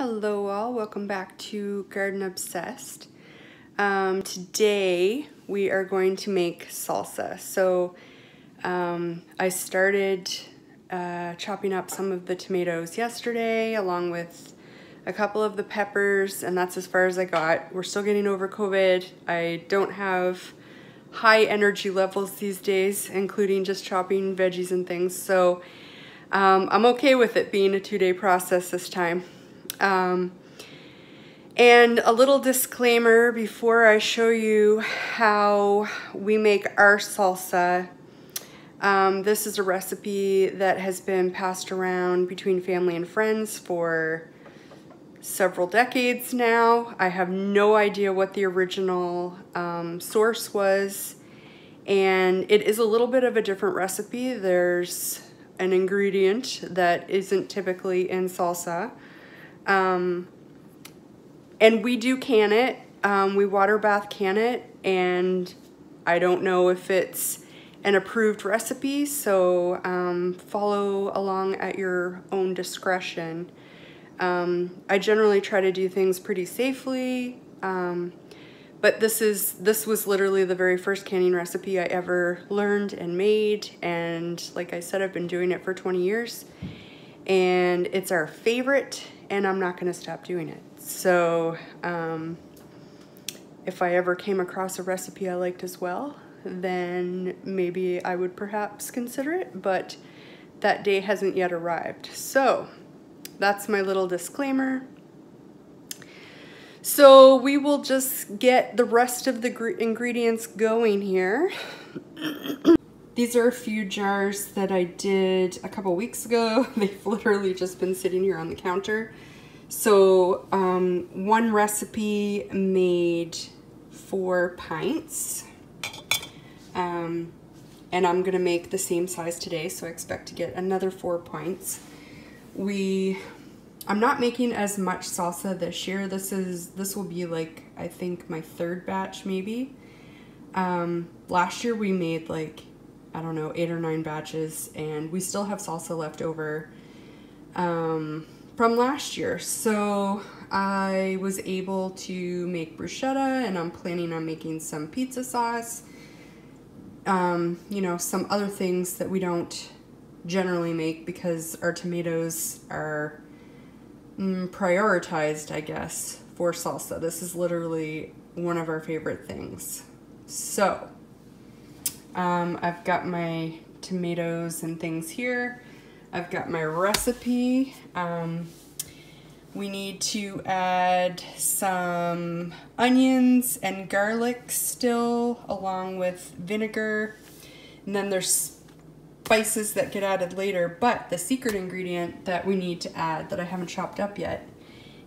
Hello all, welcome back to Garden Obsessed. Today we are going to make salsa. So I started chopping up some of the tomatoes yesterday along with a couple of the peppers, and that's as far as I got. We're still getting over COVID. I don't have high energy levels these days, including just chopping veggies and things. So I'm okay with it being a two-day process this time. And a little disclaimer before I show you how we make our salsa. This is a recipe that has been passed around between family and friends for several decades now. I have no idea what the original source was, and it is a little bit of a different recipe. There's an ingredient that isn't typically in salsa. And we do can it, we water bath can it, and I don't know if it's an approved recipe, so follow along at your own discretion. I generally try to do things pretty safely, but this was literally the very first canning recipe I ever learned and made, and like I said, I've been doing it for 20 years, and it's our favorite. And I'm not gonna stop doing it. So if I ever came across a recipe I liked as well, then maybe I would perhaps consider it, but that day hasn't yet arrived. So that's my little disclaimer. So we will just get the rest of the ingredients going here. These are a few jars that I did a couple weeks ago. They've literally just been sitting here on the counter. So one recipe made 4 pints. And I'm gonna make the same size today, so I expect to get another 4 pints. I'm not making as much salsa this year. This will be like, I think, my 3rd batch maybe. Last year we made like, I don't know, 8 or 9 batches, and we still have salsa left over from last year. So I was able to make bruschetta, and I'm planning on making some pizza sauce, you know, some other things that we don't generally make because our tomatoes are prioritized, I guess, for salsa. This is literally one of our favorite things. So I've got my tomatoes and things here. I've got my recipe. We need to add some onions and garlic still, along with vinegar. And then there's spices that get added later, but the secret ingredient that we need to add that I haven't chopped up yet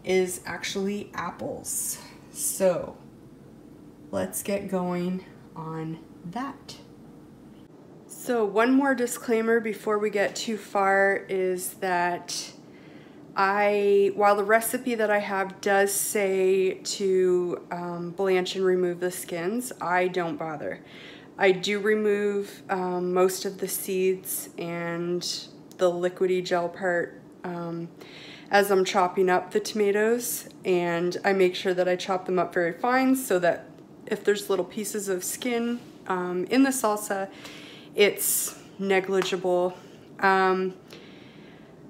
is actually apples. So let's get going on that. So one more disclaimer before we get too far is that while the recipe that I have does say to blanch and remove the skins, I don't bother. I do remove most of the seeds and the liquidy gel part as I'm chopping up the tomatoes, and I make sure that I chop them up very fine so that if there's little pieces of skin in the salsa, it's negligible.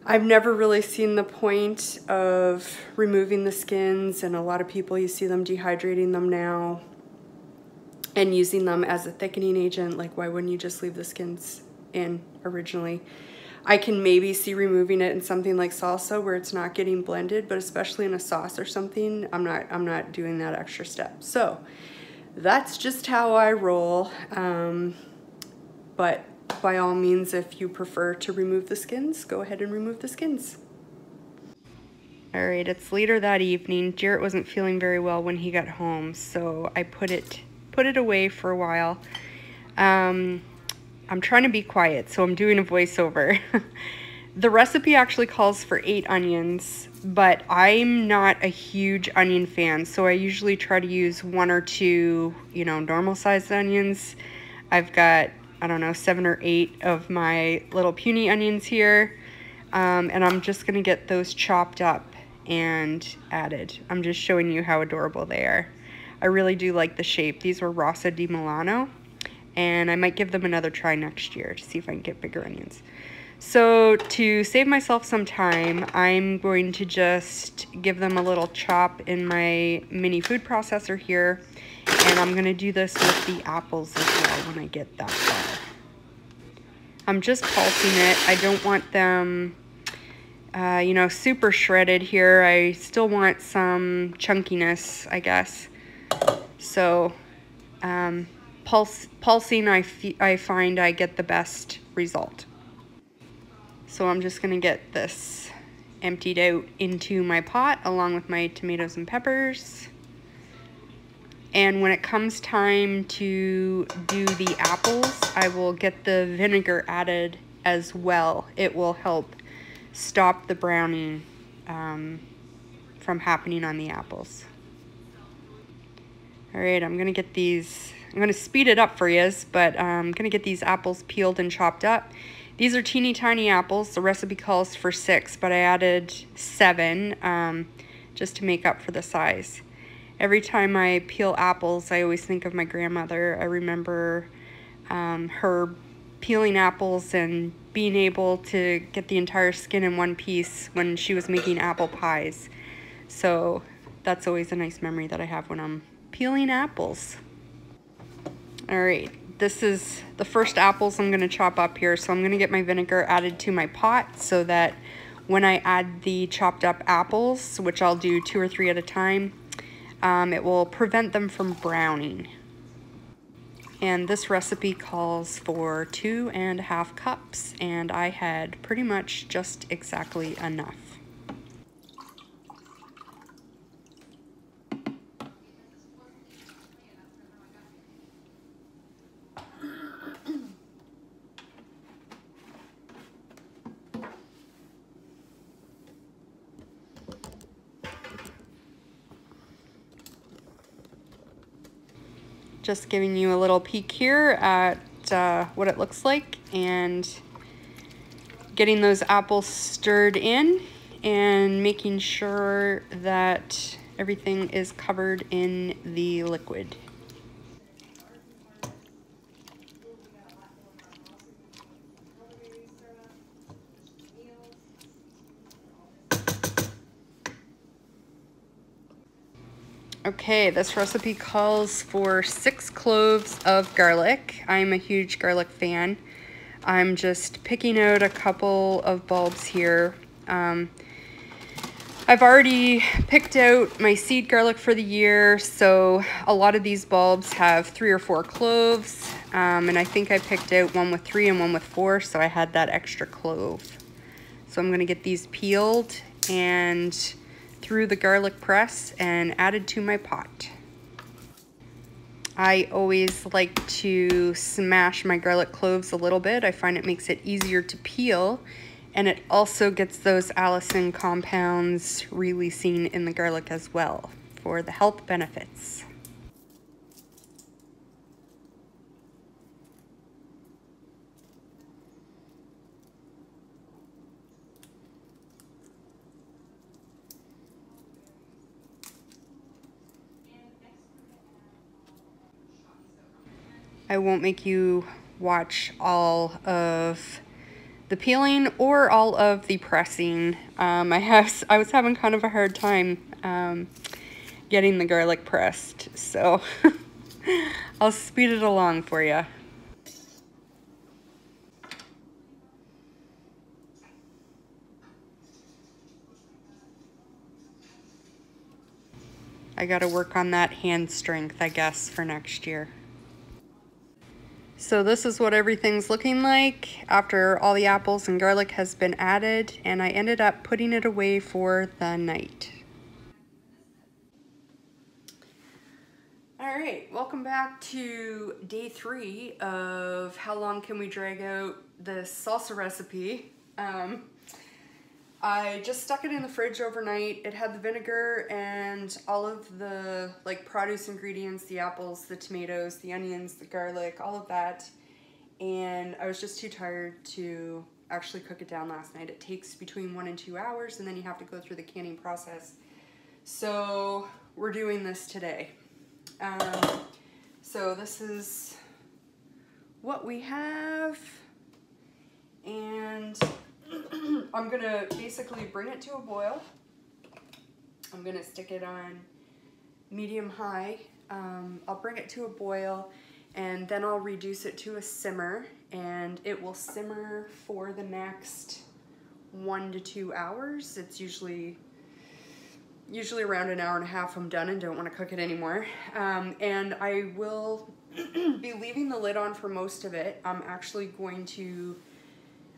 I've never really seen the point of removing the skins, and a lot of people, you see them dehydrating them now and using them as a thickening agent. Like, why wouldn't you just leave the skins in originally? I can maybe see removing it in something like salsa where it's not getting blended, but especially in a sauce or something, I'm not doing that extra step. So that's just how I roll. But by all means, if you prefer to remove the skins, go ahead and remove the skins. All right, it's later that evening. Jarrett wasn't feeling very well when he got home, so I put it away for a while. I'm trying to be quiet, so I'm doing a voiceover. The recipe actually calls for 8 onions, but I'm not a huge onion fan, so I usually try to use 1 or 2, you know, normal-sized onions. I've got, I don't know, 7 or 8 of my little puny onions here, and I'm just gonna get those chopped up and added. I'm just showing you how adorable they are. I really do like the shape. These were Rossa di Milano, and I might give them another try next year to see if I can get bigger onions. So to save myself some time, I'm going to just give them a little chop in my mini food processor here, and I'm going to do this with the apples as well when I get that far. I'm just pulsing it. I don't want them, you know, super shredded here. I still want some chunkiness, I guess. So pulsing, I find I get the best result. So I'm just gonna get this emptied out into my pot along with my tomatoes and peppers. And when it comes time to do the apples, I will get the vinegar added as well. It will help stop the browning from happening on the apples. All right, I'm gonna get these, I'm gonna speed it up for yous, but I'm gonna get these apples peeled and chopped up. These are teeny tiny apples. The recipe calls for 6, but I added 7 just to make up for the size. Every time I peel apples, I always think of my grandmother. I remember her peeling apples and being able to get the entire skin in one piece when she was making apple pies. So that's always a nice memory that I have when I'm peeling apples. All right. This is the first apples I'm going to chop up here, so I'm going to get my vinegar added to my pot so that when I add the chopped up apples, which I'll do 2 or 3 at a time, it will prevent them from browning. And this recipe calls for 2½ cups, and I had pretty much just exactly enough. Just giving you a little peek here at what it looks like, and getting those apples stirred in and making sure that everything is covered in the liquid. Okay, this recipe calls for 6 cloves of garlic. I'm a huge garlic fan. I'm just picking out a couple of bulbs here. I've already picked out my seed garlic for the year, so a lot of these bulbs have 3 or 4 cloves, and I think I picked out one with 3 and one with 4, so I had that extra clove. So I'm gonna get these peeled and through the garlic press and added to my pot. I always like to smash my garlic cloves a little bit. I find it makes it easier to peel, and it also gets those allicin compounds releasing in the garlic as well for the health benefits. I won't make you watch all of the peeling or all of the pressing. I was having kind of a hard time getting the garlic pressed, so I'll speed it along for you. I gotta work on that hand strength, I guess, for next year. So this is what everything's looking like after all the apples and garlic has been added, and I ended up putting it away for the night. All right, welcome back to day 3 of how long can we drag out this salsa recipe. I just stuck it in the fridge overnight. It had the vinegar and all of the produce ingredients, the apples, the tomatoes, the onions, the garlic, all of that. And I was just too tired to actually cook it down last night. It takes between 1 and 2 hours, and then you have to go through the canning process. So we're doing this today. So this is what we have, and I'm gonna basically bring it to a boil. I'm gonna stick it on medium high. I'll bring it to a boil, and then I'll reduce it to a simmer, and it will simmer for the next 1 to 2 hours. It's usually around an hour and a half I'm done and don't want to cook it anymore. And I will be leaving the lid on for most of it. I'm actually going to,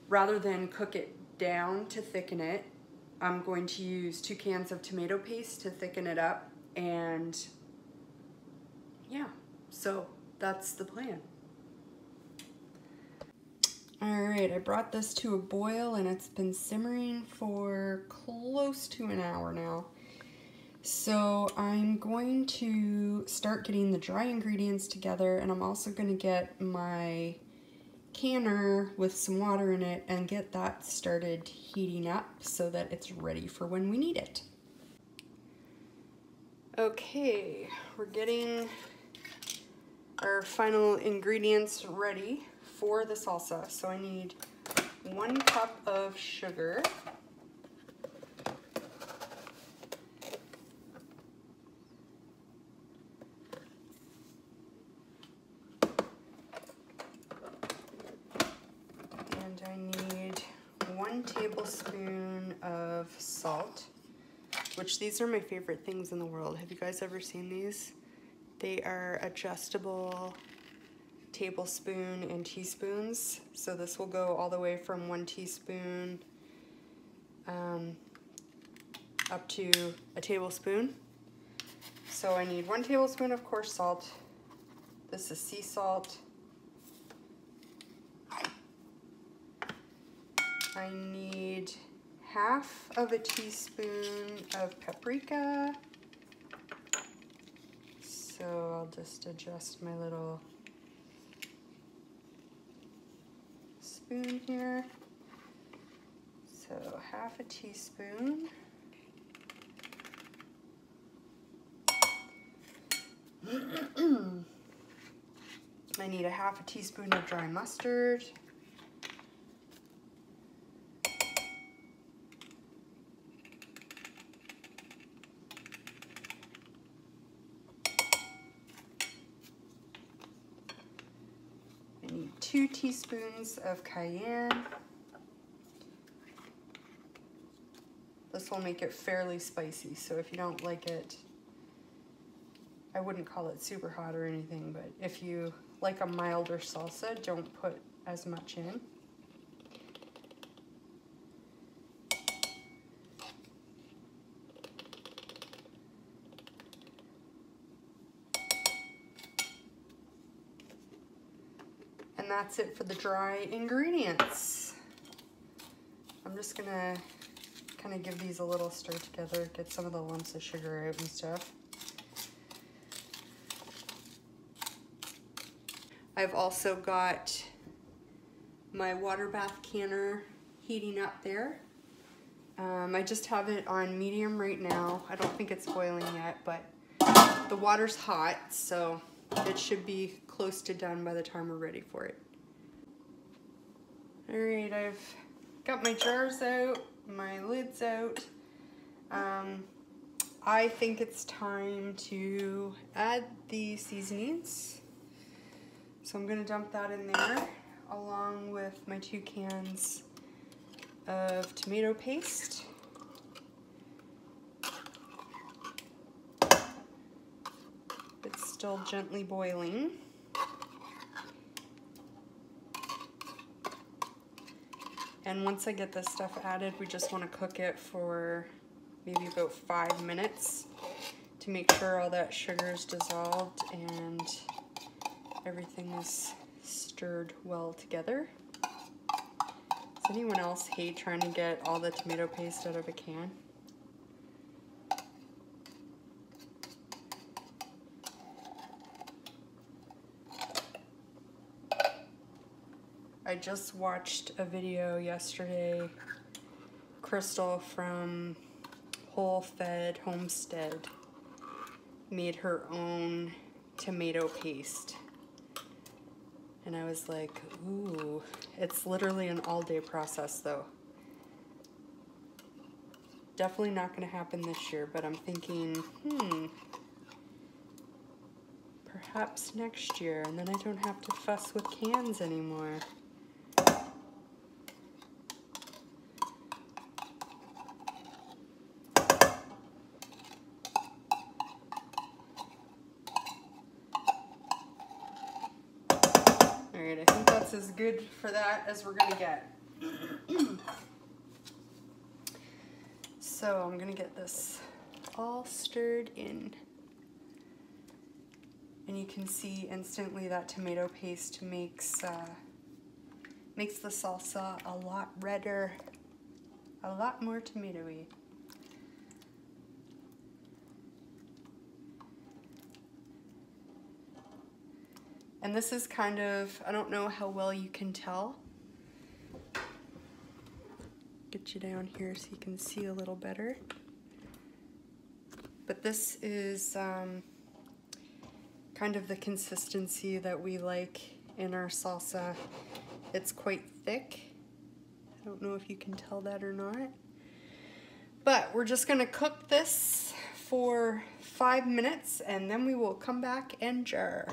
rather than cook it down to thicken it, I'm going to use 2 cans of tomato paste to thicken it up. And yeah, so that's the plan. All right, I brought this to a boil, and it's been simmering for close to an hour now. So I'm going to start getting the dry ingredients together, and I'm also going to get my canner with some water in it and get that started heating up so that it's ready for when we need it. Okay, we're getting our final ingredients ready for the salsa. So I need 1 cup of sugar, 1 tablespoon of salt, which these are my favorite things in the world. Have you guys ever seen these? They are adjustable tablespoon and teaspoons. So this will go all the way from 1 teaspoon up to a tablespoon. So I need 1 tablespoon of coarse salt. This is sea salt. I need 1/2 teaspoon of paprika. So I'll just adjust my little spoon here. So 1/2 teaspoon. I need 1/2 teaspoon of dry mustard. I need 2 teaspoons of cayenne. This will make it fairly spicy, so if you don't like it, I wouldn't call it super hot or anything, but if you like a milder salsa, don't put as much in. And that's it for the dry ingredients. I'm just gonna kind of give these a little stir together, get some of the lumps of sugar out and stuff. I've also got my water bath canner heating up there. I just have it on medium right now. I don't think it's boiling yet, but the water's hot, so it should be close to done by the time we're ready for it. All right, I've got my jars out, my lids out. I think it's time to add the seasonings. So I'm gonna dump that in there along with my 2 cans of tomato paste. It's still gently boiling. And once I get this stuff added, we just want to cook it for maybe about 5 minutes to make sure all that sugar is dissolved and everything is stirred well together. Does anyone else hate trying to get all the tomato paste out of a can? I just watched a video yesterday, Crystal from Whole Fed Homestead made her own tomato paste. And I was like, ooh, it's literally an all-day process though. Definitely not gonna happen this year, but I'm thinking, perhaps next year, and then I don't have to fuss with cans anymore. Alright, I think that's as good for that as we're gonna get. So I'm gonna get this all stirred in. And you can see instantly that tomato paste makes makes the salsa a lot redder, a lot more tomatoey. And this is kind of, I don't know how well you can tell. Get you down here so you can see a little better. But this is kind of the consistency that we like in our salsa. It's quite thick. I don't know if you can tell that or not. But we're just gonna cook this for 5 minutes and then we will come back and jar.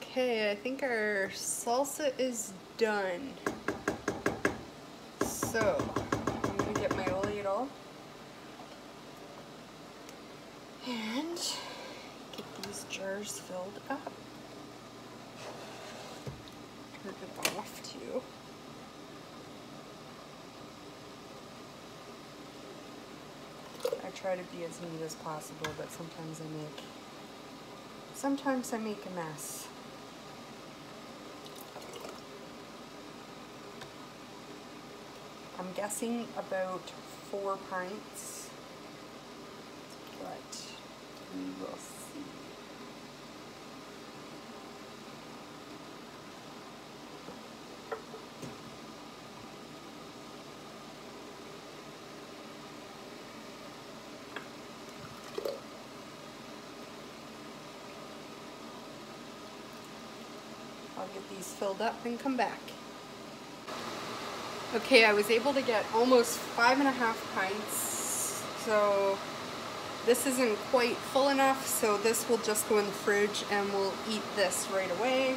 Okay, I think our salsa is done. So, I'm gonna get my ladle and get these jars filled up. Turn it off too. I try to be as neat as possible, but sometimes I make a mess. I'm guessing about 4 pints, but we will see. I'll get these filled up and come back. Okay, I was able to get almost 5.5 pints, so this isn't quite full enough, so this will just go in the fridge and we'll eat this right away.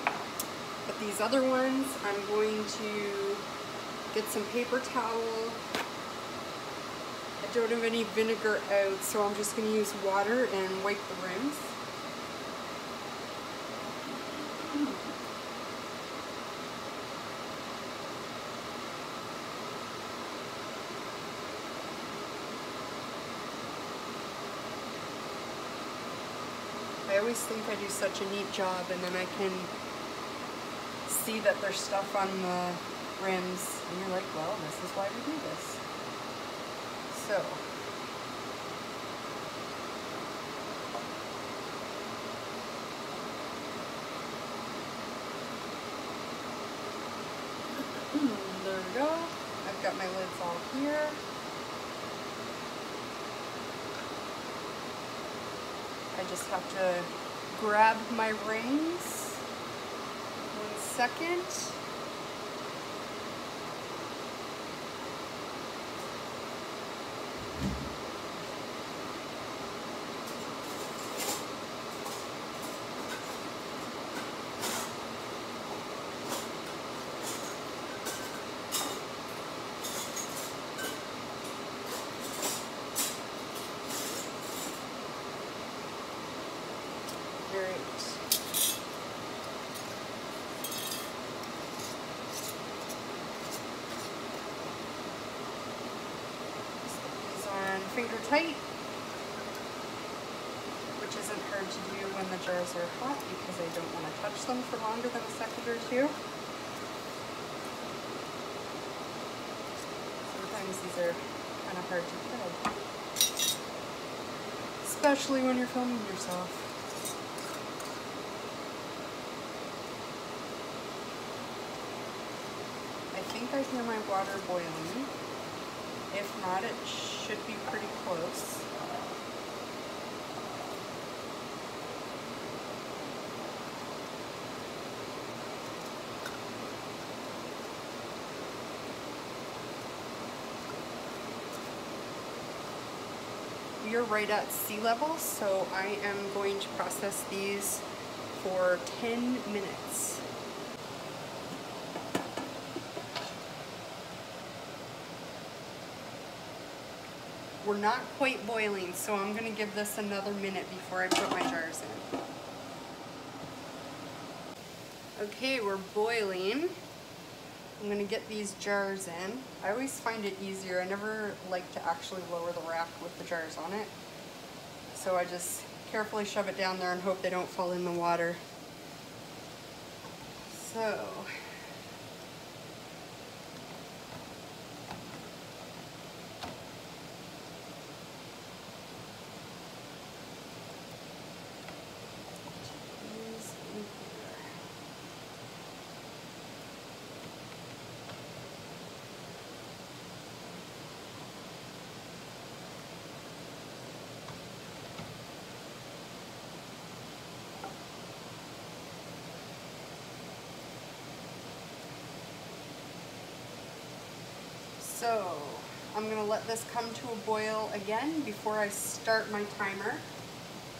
But these other ones, I'm going to get some paper towel. I don't have any vinegar out, so I'm just going to use water and wipe the rims. I always think I do such a neat job, and then I can see that there's stuff on the rims, and you're like, well, this is why we do this. So, there we go. I've got my lids all here. I just have to grab my rings. 1 second. Great. Just put these on finger tight, which isn't hard to do when the jars are hot because I don't want to touch them for longer than a second or two. Sometimes these are kind of hard to kill, especially when you're filming yourself. hear my water boiling. If not, it should be pretty close. We are right at sea level, so I am going to process these for 10 minutes. We're not quite boiling, so I'm going to give this another minute before I put my jars in. Okay, we're boiling. I'm going to get these jars in. I always find it easier. I never like to actually lower the rack with the jars on it. So I just carefully shove it down there and hope they don't fall in the water. So, I'm going to let this come to a boil again before I start my timer,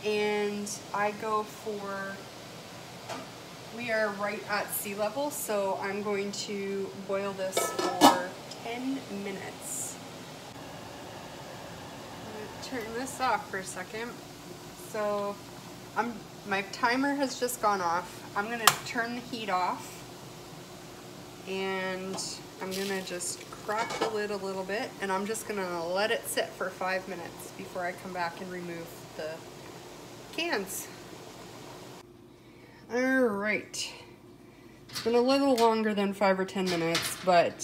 and I go for, we are right at sea level, so I'm going to boil this for 10 minutes. I'm going to turn this off for a second. So my timer has just gone off. I'm going to turn the heat off, and I'm going to just crack the lid a little bit, and I'm just going to let it sit for 5 minutes before I come back and remove the cans. Alright, it's been a little longer than 5 or 10 minutes, but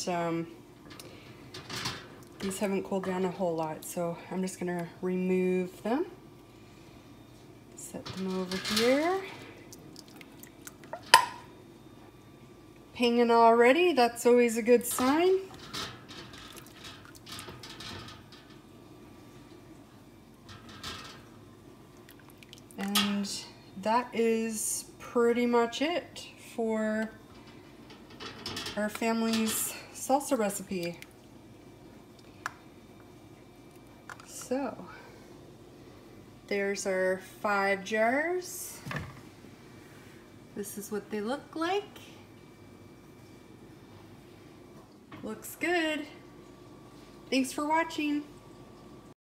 these haven't cooled down a whole lot, so I'm just going to remove them. Set them over here. Pinging already, that's always a good sign. And that is pretty much it for our family's salsa recipe. So, there's our 5 jars. This is what they look like. Looks good. Thanks for watching.